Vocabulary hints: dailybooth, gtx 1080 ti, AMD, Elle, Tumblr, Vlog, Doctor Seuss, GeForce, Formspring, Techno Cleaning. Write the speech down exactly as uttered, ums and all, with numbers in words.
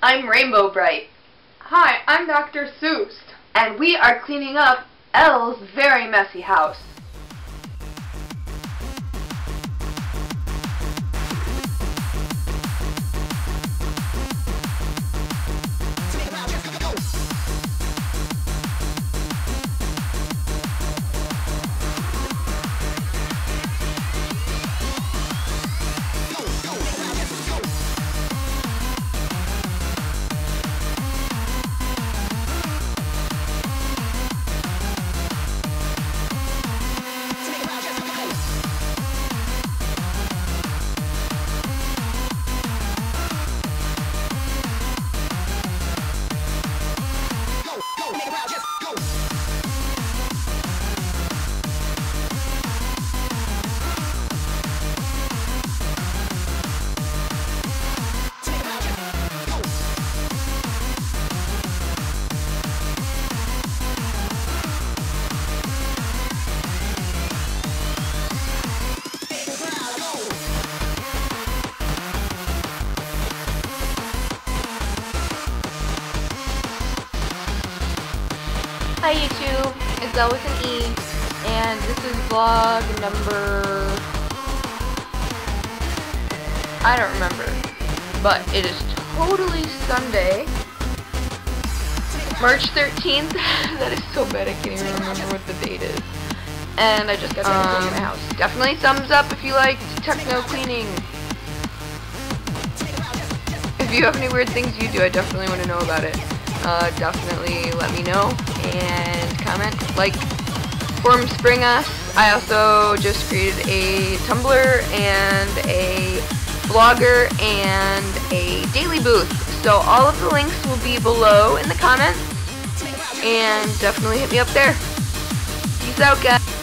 I'm Rainbow Bright. Hi, I'm Doctor Seuss. And we are cleaning up Elle's very messy house. Hi YouTube, it's Elle with an E, and this is vlog number, I don't remember, but it is totally Sunday, March thirteenth, that is so bad I can't even remember what the date is, and I just got um, to my house. Definitely thumbs up if you liked Techno Cleaning. If you have any weird things you do, I definitely want to know about it. Uh, definitely let me know and comment, like, formspring us. I also just created a Tumblr and a blogger and a daily booth. So all of the links will be below in the comments, and definitely hit me up there. Peace out, guys.